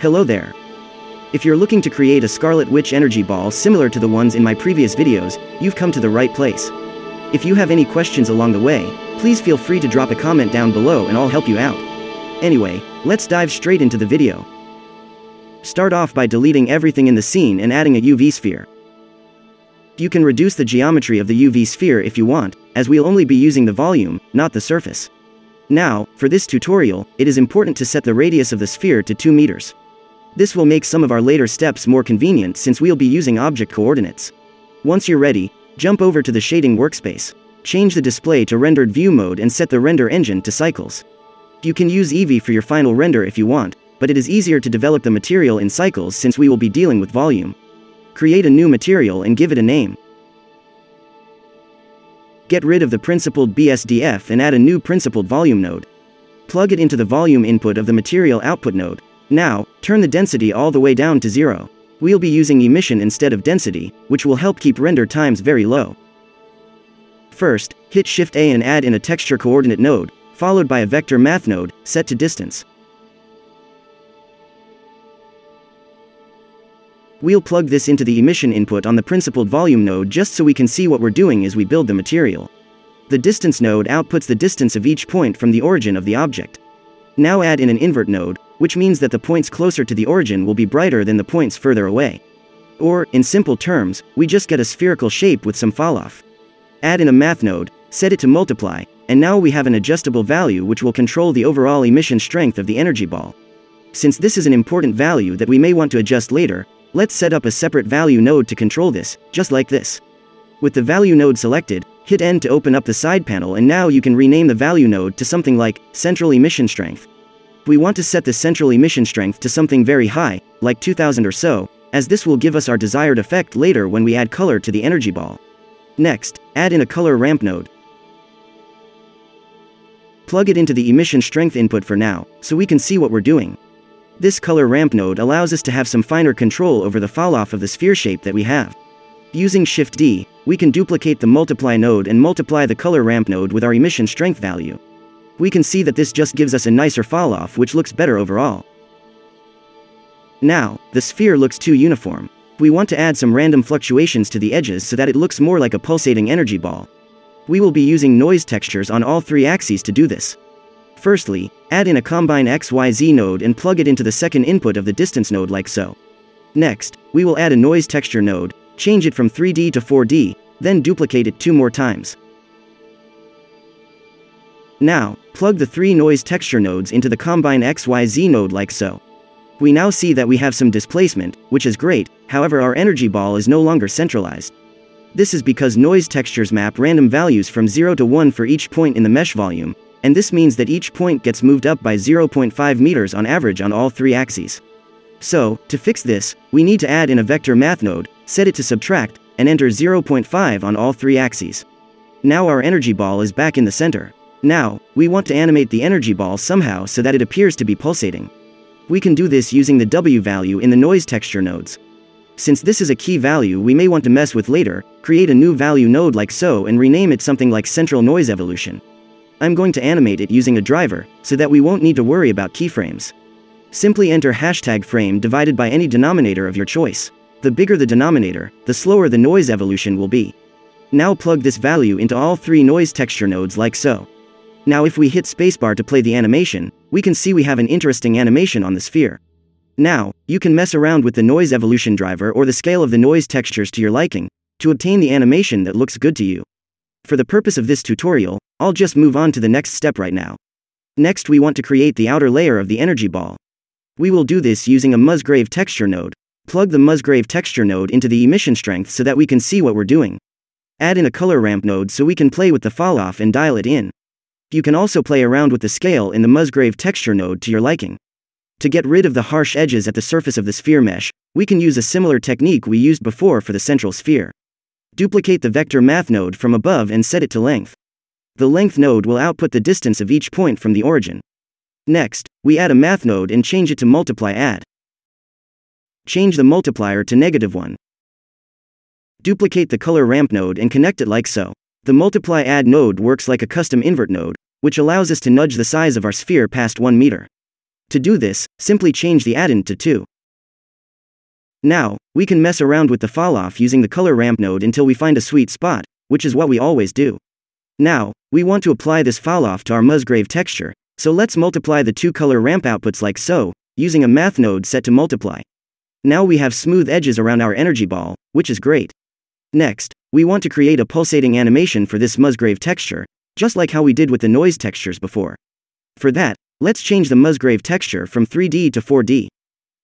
Hello there. If you're looking to create a Scarlet Witch energy ball similar to the ones in my previous videos, you've come to the right place. If you have any questions along the way, please feel free to drop a comment down below and I'll help you out. Anyway, let's dive straight into the video. Start off by deleting everything in the scene and adding a UV sphere. You can reduce the geometry of the UV sphere if you want, as we'll only be using the volume, not the surface. Now, for this tutorial, it is important to set the radius of the sphere to 2 meters. This will make some of our later steps more convenient since we'll be using object coordinates. Once you're ready, jump over to the shading workspace. Change the display to rendered view mode and set the render engine to Cycles. You can use Eevee for your final render if you want, but it is easier to develop the material in Cycles since we will be dealing with volume. Create a new material and give it a name. Get rid of the Principled BSDF and add a new Principled Volume node. Plug it into the volume input of the material output node. Now, turn the density all the way down to 0. We'll be using emission instead of density, which will help keep render times very low. First, hit Shift A and add in a texture coordinate node, followed by a vector math node, set to distance. We'll plug this into the emission input on the Principled Volume node just so we can see what we're doing as we build the material. The distance node outputs the distance of each point from the origin of the object. Now add in an invert node, which means that the points closer to the origin will be brighter than the points further away. Or, in simple terms, we just get a spherical shape with some falloff. Add in a math node, set it to multiply, and now we have an adjustable value which will control the overall emission strength of the energy ball. Since this is an important value that we may want to adjust later, let's set up a separate value node to control this, just like this. With the value node selected, hit N to open up the side panel and now you can rename the value node to something like Central Emission Strength. We want to set the Central Emission Strength to something very high, like 2000 or so, as this will give us our desired effect later when we add color to the energy ball. Next, add in a color ramp node. Plug it into the Emission Strength input for now, so we can see what we're doing. This color ramp node allows us to have some finer control over the falloff of the sphere shape that we have. Using Shift D, we can duplicate the multiply node and multiply the color ramp node with our emission strength value. We can see that this just gives us a nicer falloff which looks better overall. Now, the sphere looks too uniform. We want to add some random fluctuations to the edges so that it looks more like a pulsating energy ball. We will be using noise textures on all 3 axes to do this. Firstly, add in a combine XYZ node and plug it into the second input of the distance node like so. Next, we will add a noise texture node, change it from 3D to 4D, then duplicate it 2 more times. Now, plug the 3 noise texture nodes into the combine XYZ node like so. We now see that we have some displacement, which is great, however our energy ball is no longer centralized. This is because noise textures map random values from 0 to 1 for each point in the mesh volume, and this means that each point gets moved up by 0.5 meters on average on all 3 axes. So, to fix this, we need to add in a vector math node, set it to subtract, and enter 0.5 on all 3 axes. Now our energy ball is back in the center. Now, we want to animate the energy ball somehow so that it appears to be pulsating. We can do this using the W value in the noise texture nodes. Since this is a key value we may want to mess with later, create a new value node like so and rename it something like Central Noise Evolution. I'm going to animate it using a driver, so that we won't need to worry about keyframes. Simply enter hashtag frame divided by any denominator of your choice. The bigger the denominator, the slower the noise evolution will be. Now plug this value into all 3 noise texture nodes like so. Now if we hit spacebar to play the animation, we can see we have an interesting animation on the sphere. Now, you can mess around with the noise evolution driver or the scale of the noise textures to your liking, to obtain the animation that looks good to you. For the purpose of this tutorial, I'll just move on to the next step right now. Next we want to create the outer layer of the energy ball. We will do this using a Musgrave texture node. Plug the Musgrave texture node into the emission strength so that we can see what we're doing. Add in a color ramp node so we can play with the falloff and dial it in. You can also play around with the scale in the Musgrave texture node to your liking. To get rid of the harsh edges at the surface of the sphere mesh, we can use a similar technique we used before for the central sphere. Duplicate the vector math node from above and set it to length. The length node will output the distance of each point from the origin. Next, we add a math node and change it to multiply add. Change the multiplier to -1. Duplicate the color ramp node and connect it like so. The multiply add node works like a custom invert node, which allows us to nudge the size of our sphere past 1 meter. To do this, simply change the addend to 2. Now, we can mess around with the falloff using the color ramp node until we find a sweet spot, which is what we always do. Now, we want to apply this falloff to our Musgrave texture, so let's multiply the two color ramp outputs like so, using a math node set to multiply. Now we have smooth edges around our energy ball, which is great. Next, we want to create a pulsating animation for this Musgrave texture, just like how we did with the noise textures before. For that, let's change the Musgrave texture from 3D to 4D.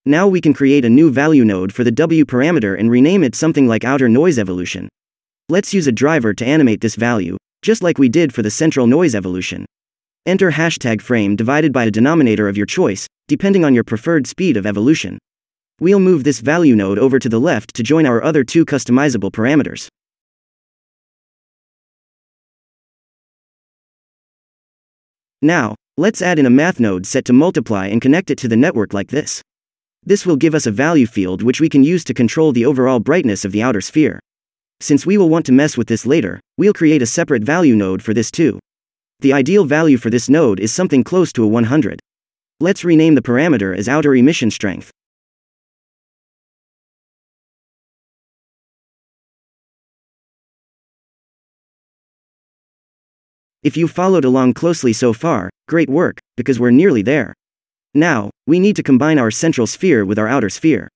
Now we can create a new value node for the W parameter and rename it something like outer noise evolution. Let's use a driver to animate this value, just like we did for the central noise evolution. Enter hashtag frame divided by a denominator of your choice, depending on your preferred speed of evolution. We'll move this value node over to the left to join our other two customizable parameters. Now, let's add in a math node set to multiply and connect it to the network like this. This will give us a value field which we can use to control the overall brightness of the outer sphere. Since we will want to mess with this later, we'll create a separate value node for this too. The ideal value for this node is something close to a 100. Let's rename the parameter as outer emission strength. If you followed along closely so far, great work, because we're nearly there. Now, we need to combine our central sphere with our outer sphere.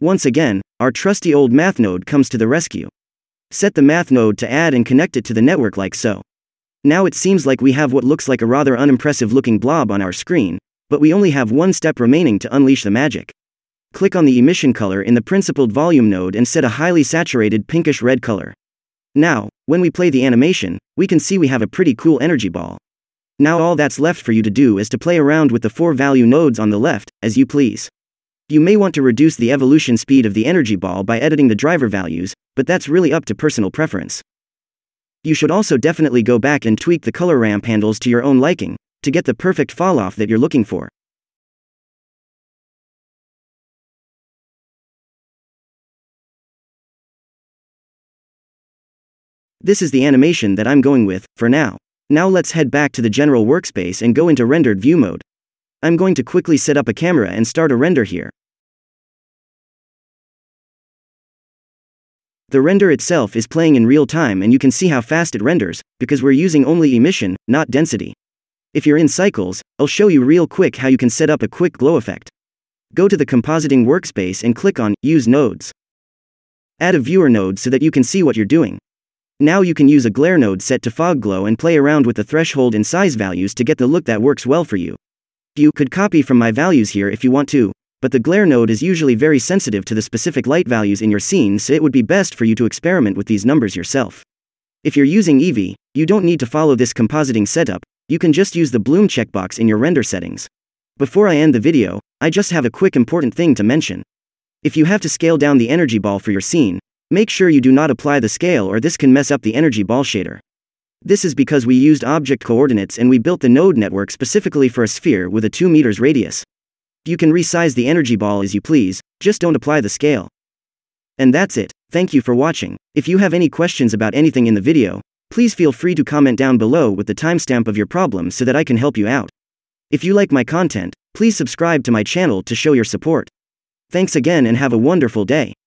Once again, our trusty old math node comes to the rescue. Set the math node to add and connect it to the network like so. Now it seems like we have what looks like a rather unimpressive looking blob on our screen, but we only have one step remaining to unleash the magic. Click on the emission color in the Principled Volume node and set a highly saturated pinkish red color. Now, when we play the animation, we can see we have a pretty cool energy ball. Now all that's left for you to do is to play around with the four value nodes on the left, as you please. You may want to reduce the evolution speed of the energy ball by editing the driver values, but that's really up to personal preference. You should also definitely go back and tweak the color ramp handles to your own liking, to get the perfect falloff that you're looking for. This is the animation that I'm going with, for now. Now let's head back to the general workspace and go into rendered view mode. I'm going to quickly set up a camera and start a render here. The render itself is playing in real time and you can see how fast it renders, because we're using only emission, not density. If you're in Cycles, I'll show you real quick how you can set up a quick glow effect. Go to the compositing workspace and click on Use Nodes. Add a viewer node so that you can see what you're doing. Now you can use a glare node set to fog glow and play around with the threshold and size values to get the look that works well for you. You could copy from my values here if you want to, but the glare node is usually very sensitive to the specific light values in your scene, so it would be best for you to experiment with these numbers yourself. If you're using Eevee, you don't need to follow this compositing setup, you can just use the bloom checkbox in your render settings. Before I end the video, I just have a quick important thing to mention. If you have to scale down the energy ball for your scene, make sure you do not apply the scale or this can mess up the energy ball shader. This is because we used object coordinates and we built the node network specifically for a sphere with a 2 meters radius. You can resize the energy ball as you please, just don't apply the scale. And that's it, thank you for watching. If you have any questions about anything in the video, please feel free to comment down below with the timestamp of your problem so that I can help you out. If you like my content, please subscribe to my channel to show your support. Thanks again and have a wonderful day.